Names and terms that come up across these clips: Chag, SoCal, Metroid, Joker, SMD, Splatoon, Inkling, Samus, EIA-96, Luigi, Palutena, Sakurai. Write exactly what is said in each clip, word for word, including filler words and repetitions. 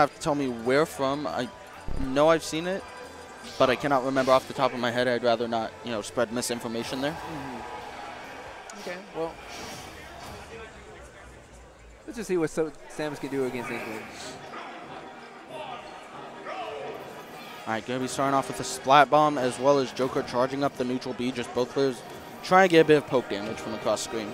Have to tell me where from. I know I've seen it, but I cannot remember off the top of my head. I'd rather not, you know, spread misinformation there. Mm-hmm. Okay, well, let's just see what so Samus can do against Inkling. All right, going to be starting off with a Splat Bomb as well as Joker charging up the neutral B. Just both players trying to get a bit of poke damage from across screen.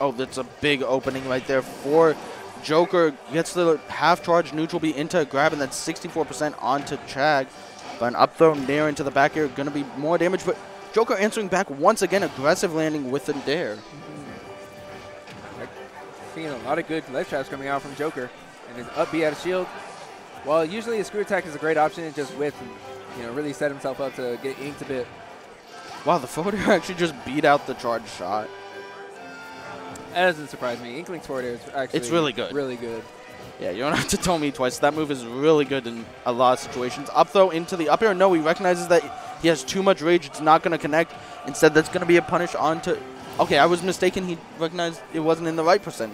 Oh, that's a big opening right there for Joker. Gets the half-charge neutral B into a grab, and that's sixty-four percent onto Chag. But an up throw nair into the back air. Going to be more damage, but Joker answering back once again. Aggressive landing with a dare. Mm-hmm. I've seen a lot of good left traps coming out from Joker. And his up B out of shield. Well, usually a screw attack is a great option, and just whiff and, you know, really set himself up to get inked a bit. Wow, the forward air actually just beat out the charge shot. That doesn't surprise me. Inkling's forward air is actually it's really good. Really good. Yeah, you don't have to tell me twice. That move is really good in a lot of situations. Up throw into the up air. No, he recognizes that he has too much rage. It's not going to connect. Instead, that's going to be a punish onto... Okay, I was mistaken. He recognized it wasn't in the right percent.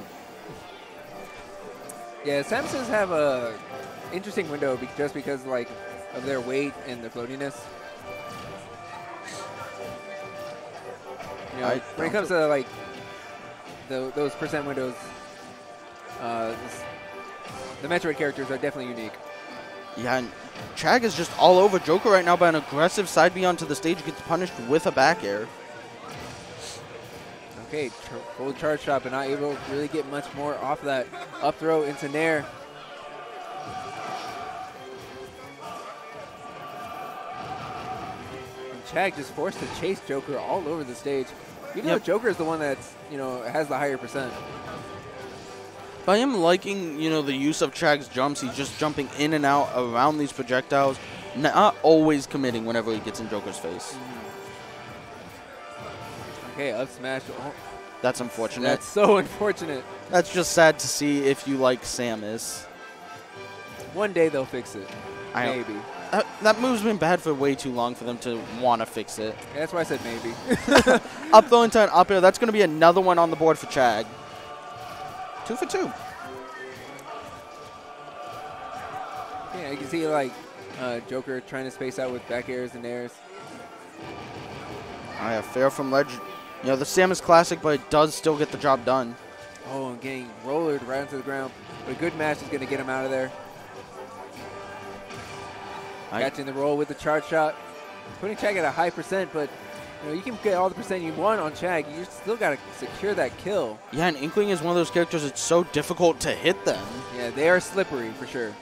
Yeah, Samus have a... interesting window be just because like of their weight and their floatiness. You know, when it comes to like the, those percent windows, uh, this, the Metroid characters are definitely unique. Yeah, and Chag is just all over Joker right now by an aggressive side B onto the stage. Gets punished with a back air. Okay, full charge shot, but not able to really get much more off that up throw into nair. Chag just forced to chase Joker all over the stage, even yep. though Joker is the one that's, you know, has the higher percent. But I am liking, you know, the use of Chag's jumps. He's just jumping in and out around these projectiles, not always committing whenever he gets in Joker's face. Mm-hmm. Okay, up smash. Oh. That's unfortunate. That's so unfortunate. That's just sad to see if you like Samus. One day they'll fix it. I Maybe. Don't. Uh, that move's been bad for way too long for them to want to fix it. Yeah, that's why I said maybe. Up throw into an up air. That's going to be another one on the board for Chag. Two for two. Yeah, you can see like uh, Joker trying to space out with back airs and airs. I have fair from ledge. You know, the Samus classic, but it does still get the job done. Oh, and getting rollered right into the ground. But a good match is going to get him out of there. Catching the roll with the charge shot. Putting Chag at a high percent, but you know, you can get all the percent you want on Chag. You still got to secure that kill. Yeah, and Inkling is one of those characters that's so difficult to hit them. Yeah, they are slippery for sure.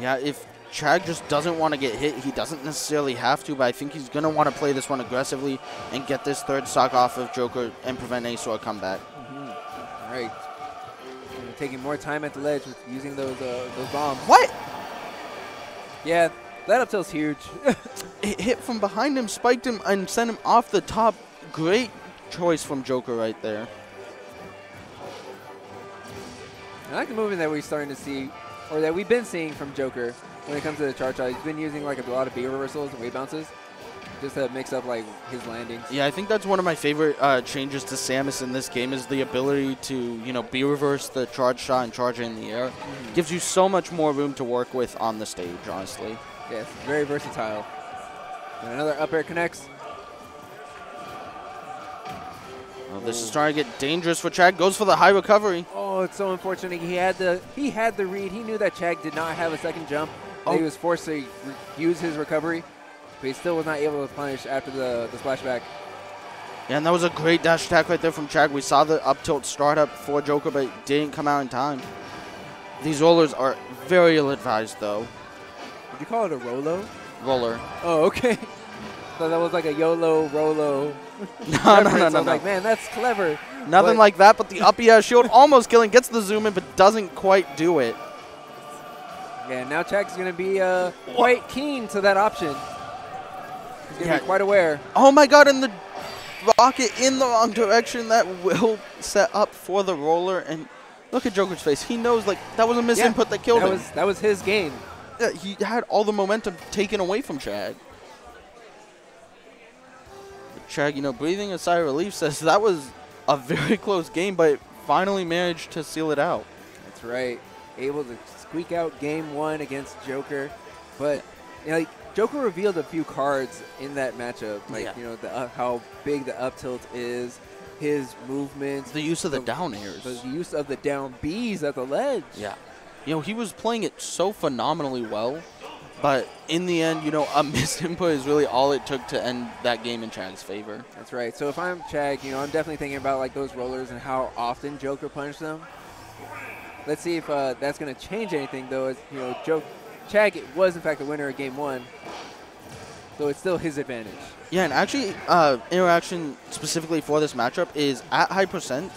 Yeah, if Chag just doesn't want to get hit, he doesn't necessarily have to, but I think he's going to want to play this one aggressively and get this third stock off of Joker and prevent any sort of comeback. Mm-hmm. All right. And taking more time at the ledge with using those, uh, those bombs. What? Yeah, that up tilt's huge. It hit from behind him, spiked him, and sent him off the top. Great choice from Joker right there. I like the movement that we're starting to see, or that we've been seeing from Joker when it comes to the charge shot. He's been using like a lot of B reversals and wave bounces just to mix up like his landings. Yeah, I think that's one of my favorite uh, changes to Samus in this game is the ability to, you know, B reverse the charge shot and charge in the air. Mm. Gives you so much more room to work with on the stage, honestly. Yes, very versatile. And another up air connects. Well, this Ooh. is starting to get dangerous for Chag. Goes for the high recovery. Oh, it's so unfortunate. He had the he had the read. He knew that Chag did not have a second jump. Oh. He was forced to use his recovery. But he still was not able to punish after the, the splashback. Yeah, and that was a great dash attack right there from Chag. We saw the up tilt start up for Joker, but it didn't come out in time. These rollers are very ill-advised, though. Did you call it a Rolo? Roller. Oh, okay. So that was like a YOLO, Rolo. no, no, no, no, no. I was no. like, man, that's clever. Nothing but like that, but the up air shield almost killing. Gets the zoom in, but doesn't quite do it. Yeah, now Chag's going to be uh, quite keen to that option. He's yeah. quite aware. Oh my god, and the rocket in the wrong direction. That will set up for the roller. And look at Joker's face. He knows, like, that was a misinput yeah, that killed that him. Was, that was his game. Yeah, he had all the momentum taken away from Chag. Chag, you know, breathing a sigh of relief, says that was a very close game, but it finally managed to seal it out. That's right. Able to squeak out game one against Joker. But, you know, like, Joker revealed a few cards in that matchup. Like, yeah. you know, the, uh, how big the up tilt is, his movements. The use of the, the down airs. The use of the down Bs at the ledge. Yeah. You know, he was playing it so phenomenally well. But in the end, you know, a missed input is really all it took to end that game in Chag's favor. That's right. So if I'm Chag, you know, I'm definitely thinking about, like, those rollers and how often Joker punched them. Let's see if uh, that's going to change anything, though. As, you know, Joke, Chag was, in fact, the winner of game one. So it's still his advantage. Yeah, and actually, uh, interaction specifically for this matchup is at high percent.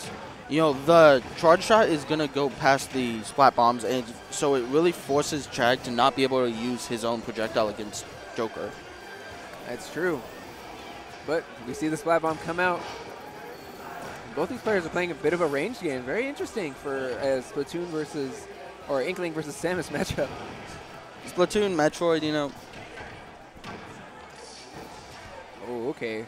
You know, the charge shot is going to go past the splat bombs, and so it really forces Chag to not be able to use his own projectile against Joker. That's true. But we see the splat bomb come out. Both these players are playing a bit of a ranged game. Very interesting for a Splatoon versus, or Inkling versus Samus matchup. Splatoon, Metroid, you know. Oh, okay.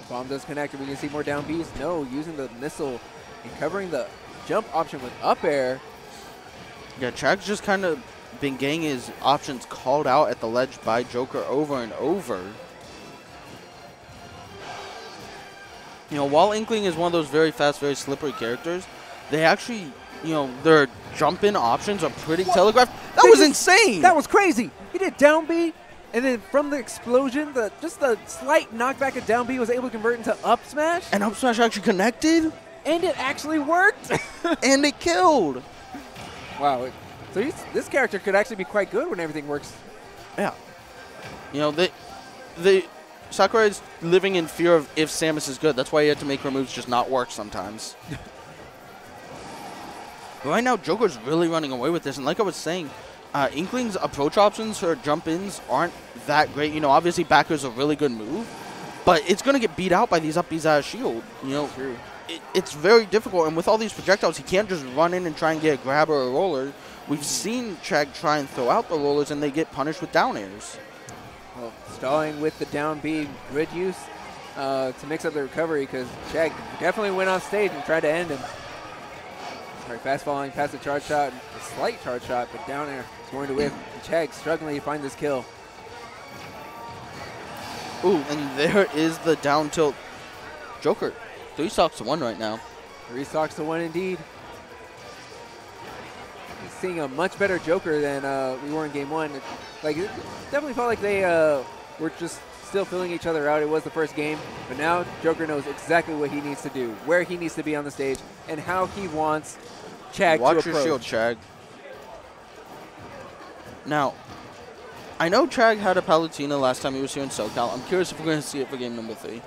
The bomb does connect. Are we going to see more down Bs? No, using the missile and covering the jump option with up air. Yeah, Chag's just kind of been getting his options called out at the ledge by Joker over and over. You know, while Inkling is one of those very fast, very slippery characters, they actually, you know, their jump-in options are pretty what? telegraphed. That they was just, insane! That was crazy! He did down B. And then from the explosion, the just the slight knockback of down B was able to convert into up smash. And up smash actually connected. And it actually worked. And it killed. Wow. So he's, this character could actually be quite good when everything works. Yeah. You know, the the Sakurai is living in fear of if Samus is good. That's why he had to make her moves just not work sometimes. But right now, Joker's really running away with this. And like I was saying, Uh, Inkling's approach options or jump-ins aren't that great. You know, obviously back air is a really good move, but it's going to get beat out by these up Bs out of shield. You know, True. It, it's very difficult. And with all these projectiles, he can't just run in and try and get a grab or a roller. We've seen Chag try and throw out the rollers, and they get punished with down airs. Well, stalling with the down B, good use uh, to mix up the recovery, because Chag definitely went off stage and tried to end him. All right, fast falling past the charge shot, a slight charge shot, but down air is going to whip. Chag struggling to find this kill. Ooh, and there is the down tilt. Joker, three stocks to one right now. Three stocks to one indeed. He's seeing a much better Joker than uh, we were in game one. Like, it definitely felt like they uh, were just still filling each other out. It was the first game, but now Joker knows exactly what he needs to do, where he needs to be on the stage, and how he wants Chag Watch to approach. Watch your shield, Chag. Now, I know Chag had a Palutena last time he was here in SoCal. I'm curious if we're going to see it for game number three.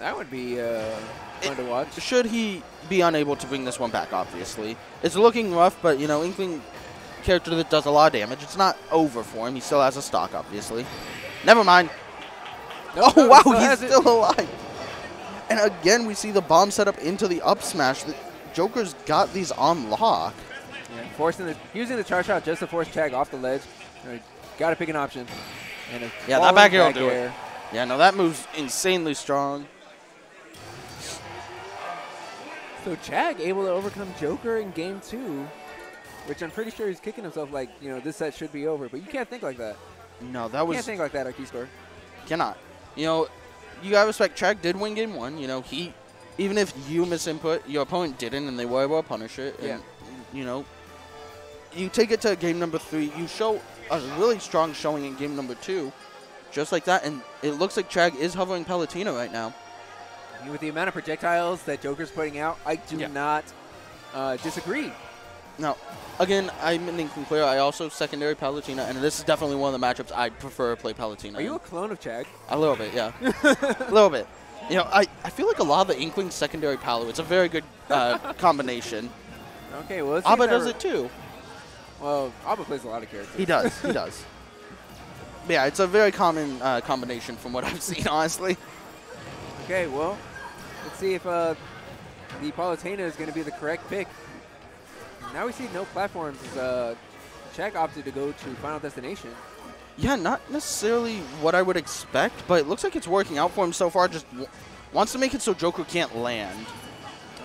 That would be uh, fun it, to watch. Should he be unable to bring this one back, obviously. It's looking rough, but, you know, Inkling, character that does a lot of damage. It's not over for him. He still has a stock, obviously. Never mind. Nope, oh, no, wow, he still he's still it. alive. And again, we see the bomb set up into the up smash. The Joker's got these on lock. Yeah, forcing the, using the charge shot just to force Chag off the ledge. You know, got to pick an option. And yeah, that back air will do air. it. Yeah, no, that move's insanely strong. So Chag able to overcome Joker in game two, which I'm pretty sure he's kicking himself like, you know, this set should be over. But you can't think like that. No, that you was... can't think like that at Keyscore. Cannot. You know, you gotta respect, Chag did win game one. You know, he... Even if you miss input, your opponent didn't, and they were able to punish it. And, yeah. You know, you take it to game number three. You show a really strong showing in game number two, just like that. And it looks like Chag is hovering Palutena right now. With the amount of projectiles that Joker's putting out, I do yeah. not uh, disagree. Now, again, I'm an Inkling player. I also secondary Palutena, and this is definitely one of the matchups I'd prefer to play Palutena. Are you a clone of Chag? A little bit, yeah. A little bit. You know, I, I feel like a lot of the Inkling secondary Palu. It's a very good uh, combination. Okay, well, let's Abba does it too. Well, Abba plays a lot of characters. He does. He does. Yeah, it's a very common uh, combination from what I've seen, honestly. Okay, well, let's see if uh, the Palutena is going to be the correct pick. Now we see no platforms. Uh, Chag opted to go to Final Destination. Yeah, not necessarily what I would expect, but it looks like it's working out for him so far. Just w wants to make it so Joker can't land.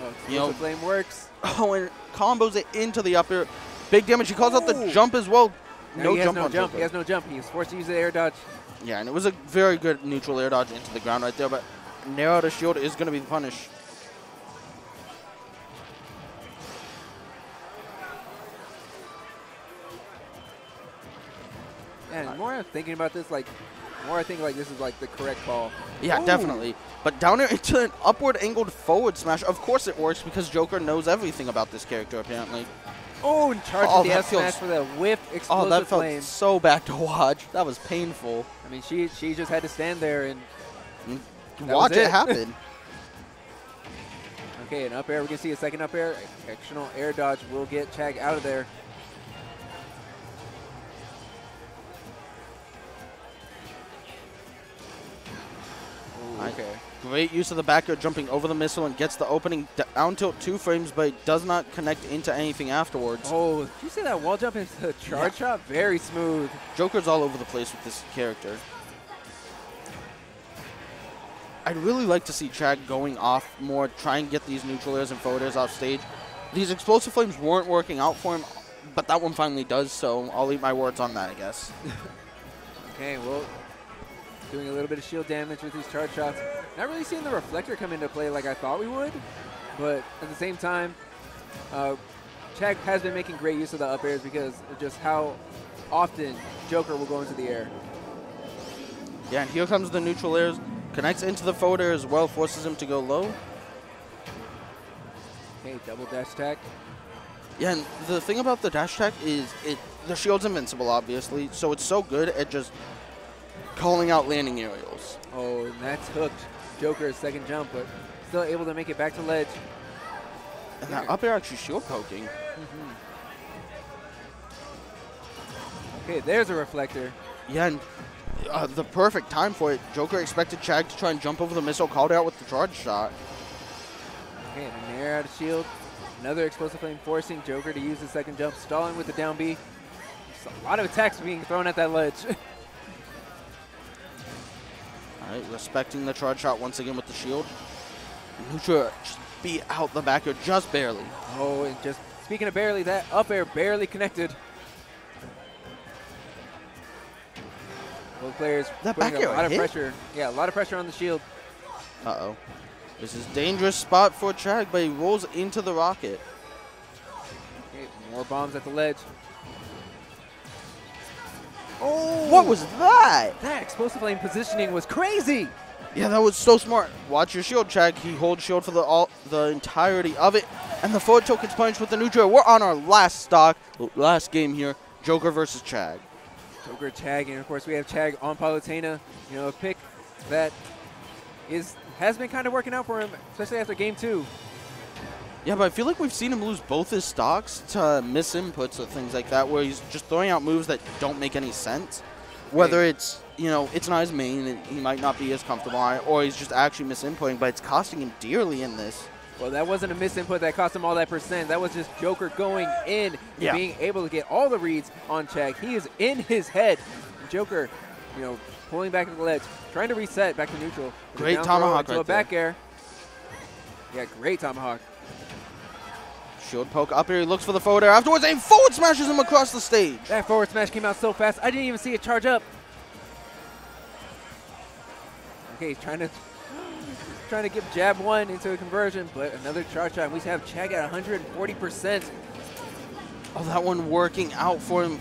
Oh, you know, flame works. Oh, and combos it into the up air. Big damage. He calls Ooh. out the jump as well. No, no jump no on jump. Joker. He has no jump. He was forced to use the air dodge. Yeah, and it was a very good neutral air dodge into the ground right there, but narrow to shield is going to be punished. And the more I'm thinking about this, like, the more I think like this is like the correct call. Yeah, Ooh. definitely. But down there into an upward angled forward smash. Of course it works because Joker knows everything about this character apparently. Oh, and charged oh, with the F smash for the whip explosive Oh, that felt flame. so bad to watch. That was painful. I mean, she she just had to stand there and watch it, it happen. Okay, an up air. We can see a second up air. Exceptional air dodge will get Chag out of there. Okay. Great use of the back air, jumping over the missile and gets the opening down tilt two frames, but it does not connect into anything afterwards. Oh, did you see that wall jump into a charge yeah. shot? Very smooth. Joker's all over the place with this character. I'd really like to see Chag going off more, try and get these neutral airs and forward airs off stage. These explosive flames weren't working out for him, but that one finally does, so I'll eat my words on that, I guess. Okay, well... doing a little bit of shield damage with these charge shots. Not really seeing the reflector come into play like I thought we would, but at the same time, uh, Chag has been making great use of the up airs because of just how often Joker will go into the air. Yeah, and here comes the neutral airs. Connects into the forward air as well, forces him to go low. Hey, double dash attack. Yeah, and the thing about the dash attack is it the shield's invincible, obviously, so it's so good at just calling out landing aerials. Oh, and that's hooked. Joker's second jump, but still able to make it back to ledge. And that up air actually shield poking. Mm-hmm. Okay, there's a reflector. Yeah, and uh, the perfect time for it. Joker expected Chag to try and jump over the missile, called out with the charge shot. Okay, and an air out of shield. Another explosive flame forcing Joker to use the second jump, stalling with the down B. There's a lot of attacks being thrown at that ledge. Right, respecting the charge shot once again with the shield. Neutral just beat out the back air just barely. Oh, and just speaking of barely, that up air barely connected. Both players that putting back air a lot of hit? pressure. Yeah, a lot of pressure on the shield. Uh-oh. This is a dangerous spot for Chag, but he rolls into the rocket. Okay, more bombs at the ledge. Oh, what was that? That explosive flame positioning was crazy. Yeah, that was so smart. Watch your shield, Chag. He holds shield for the all, the entirety of it, and the forward tilt gets punished with the neutral. We're on our last stock, last game here. Joker versus Chag. Joker, Chag, and of course we have Chag on Palutena. You know, a pick that is has been kind of working out for him, especially after game two. Yeah, but I feel like we've seen him lose both his stocks to misinputs or things like that, where he's just throwing out moves that don't make any sense. Whether hey. it's, you know, it's not his main, and he might not be as comfortable, or he's just actually misinputting, but it's costing him dearly in this. Well, that wasn't a misinput that cost him all that percent. That was just Joker going in and yeah. being able to get all the reads on Chag. He is in his head. Joker, you know, pulling back to the ledge, trying to reset back to neutral. Great tomahawk right a back there. air. Yeah, great tomahawk. Shield poke up here. He looks for the forward air afterwards and forward smashes him across the stage. That forward smash came out so fast, I didn't even see it charge up. Okay, he's trying to trying to get jab one into a conversion, but another charge shot. We have Chag at one hundred forty percent. Oh, that one working out for him.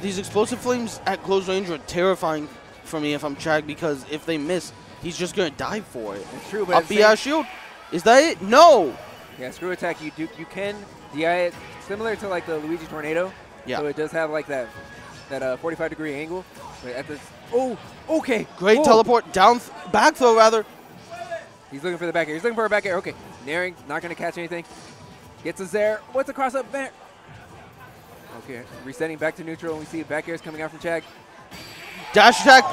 These explosive flames at close range are terrifying for me if I'm Chag, because if they miss, he's just going to dive for it. That's true, but up B I shield. Is that it? No. Yeah, screw attack, you do, you can D I it, similar to like the Luigi Tornado. Yeah. So it does have like that that uh, forty-five degree angle. But at this, oh, okay. Great Whoa. teleport, down, th back throw rather. He's looking for the back air, he's looking for a back air, okay. Naring, not gonna catch anything. Gets us there, what's a cross up there? Okay, resetting back to neutral, and we see back airs coming out from Chag. Dash attack,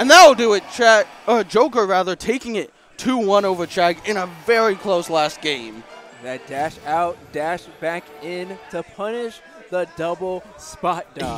and that'll do it, Chag, uh, Joker rather, taking it two one over Chag in a very close last game. That dash out, dash back in to punish the double spot dodge.